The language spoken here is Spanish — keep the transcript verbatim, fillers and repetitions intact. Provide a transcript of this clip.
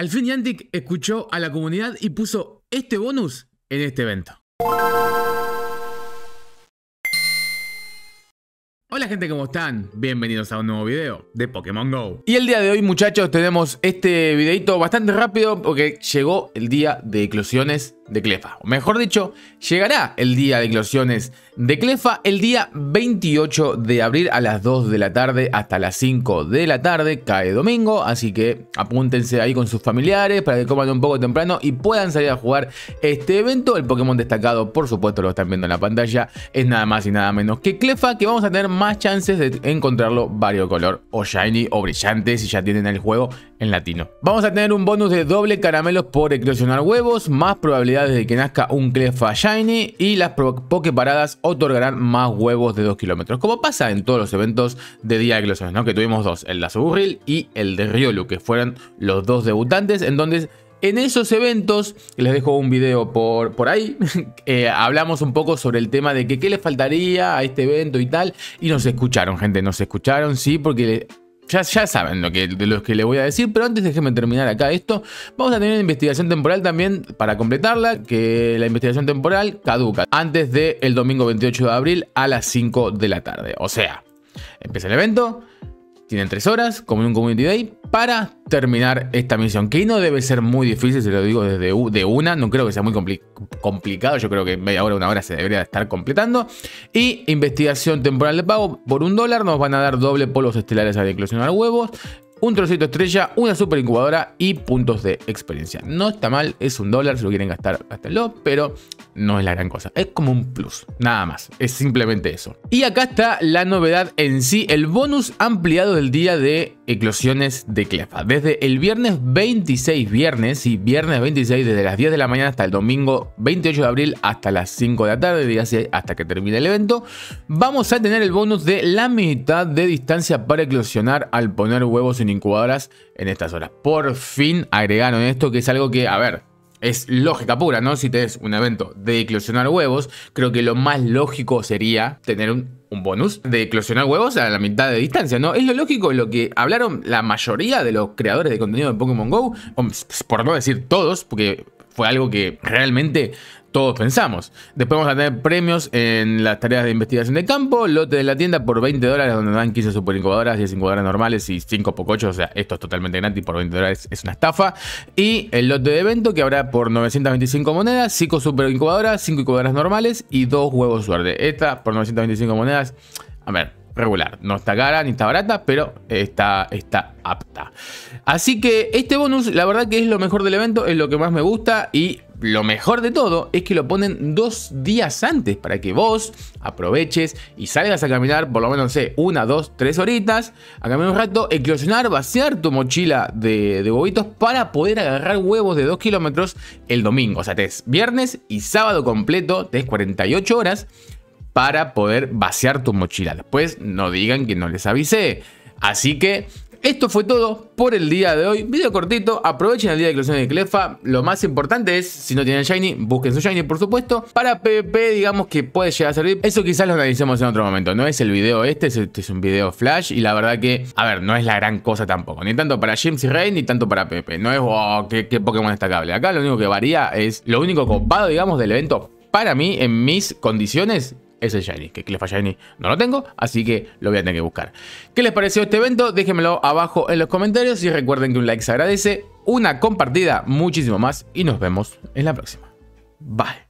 Al fin Niantic escuchó a la comunidad y puso este bonus en este evento. Hola gente, ¿cómo están? Bienvenidos a un nuevo video de Pokémon GO. Y el día de hoy, muchachos, tenemos este videito bastante rápido porque llegó el día de eclosiones de Cleffa. O mejor dicho, llegará el día de eclosiones de Cleffa el día veintiocho de abril a las dos de la tarde hasta las cinco de la tarde. Cae domingo, así que apúntense ahí con sus familiares para que coman un poco temprano y puedan salir a jugar este evento. El Pokémon destacado, por supuesto, lo están viendo en la pantalla, es nada más y nada menos que Cleffa, que vamos a tener más chances de encontrarlo variocolor o shiny o brillante si ya tienen el juego en latino. Vamos a tener un bonus de doble caramelos por eclosionar huevos, más probabilidades de que nazca un Cleffa shiny, y las pokeparadas otorgarán más huevos de dos kilómetros, como pasa en todos los eventos de día de eclosiones, ¿no? Que tuvimos dos, el de Azurril y el de Riolu, que fueron los dos debutantes. Entonces, en esos eventos, les dejo un video por, por ahí, eh, hablamos un poco sobre el tema de que qué le faltaría a este evento y tal, y nos escucharon, gente, nos escucharon, sí, porque le, ya, ya saben lo que, de lo que les voy a decir, pero antes déjenme terminar acá esto. Vamos a tener una investigación temporal también para completarla, que la investigación temporal caduca antes del domingo veintiocho de abril a las cinco de la tarde, o sea, empieza el evento. Tienen tres horas, como en un Community Day, para terminar esta misión, que no debe ser muy difícil, se lo digo desde de una, no creo que sea muy compli complicado, yo creo que media hora, una hora se debería estar completando. Y investigación temporal de pago, por un dólar nos van a dar doble polos estelares al eclosionar huevos, un trocito estrella, una super incubadora y puntos de experiencia. No está mal, es un dólar, si lo quieren gastar, gástenlo, pero no es la gran cosa, es como un plus, nada más, es simplemente eso. Y acá está la novedad en sí, el bonus ampliado del día de eclosiones de Cleffa. Desde el viernes veintiséis, viernes, sí, viernes veintiséis, desde las diez de la mañana hasta el domingo veintiocho de abril hasta las cinco de la tarde, hasta que termine el evento, vamos a tener el bonus de la mitad de distancia para eclosionar al poner huevos en incubadoras en estas horas. Por fin agregaron esto, que es algo que, a ver, es lógica pura, ¿no? Si tenés un evento de eclosionar huevos, creo que lo más lógico sería tener un, un bonus de eclosionar huevos a la mitad de distancia, ¿no? Es lo lógico, lo que hablaron la mayoría de los creadores de contenido de Pokémon GO, por no decir todos, porque fue algo que realmente todos pensamos. Después vamos a tener premios en las tareas de investigación de campo, lote de la tienda por veinte dólares, donde dan quince super incubadoras, diez incubadoras normales y cinco pocochos. O sea, esto es totalmente gratis, por veinte dólares es una estafa. Y el lote de evento, que habrá por novecientas veinticinco monedas, cinco super incubadoras, cinco incubadoras normales y dos huevos suerte. Esta por novecientas veinticinco monedas, a ver, regular, no está cara ni está barata, pero está, está apta. Así que este bonus, la verdad que es lo mejor del evento, es lo que más me gusta, y lo mejor de todo es que lo ponen dos días antes para que vos aproveches y salgas a caminar por lo menos, no sé, una, dos, tres horitas, a caminar un rato, eclosionar, vaciar tu mochila de, de huevitos para poder agarrar huevos de dos kilómetros el domingo. O sea, tenés viernes y sábado completo, tenés cuarenta y ocho horas para poder vaciar tu mochila. Después no digan que no les avisé. Así que esto fue todo por el día de hoy. Video cortito, aprovechen el día de eclosiones de Cleffa. Lo más importante es, si no tienen shiny, busquen su shiny, por supuesto. Para PvP, digamos que puede llegar a servir. Eso quizás lo analicemos en otro momento. No es el video este, este es un video flash. Y la verdad que, a ver, no es la gran cosa tampoco. Ni tanto para Gyms y Raid, ni tanto para PvP. No es, wow, qué, qué Pokémon destacable. Acá lo único que varía es, lo único copado, digamos, del evento, para mí, en mis condiciones, es el shiny, que Cleffa shiny no lo tengo, así que lo voy a tener que buscar. ¿Qué les pareció este evento? Déjenmelo abajo en los comentarios y recuerden que un like se agradece, una compartida, muchísimo más, y nos vemos en la próxima. Bye.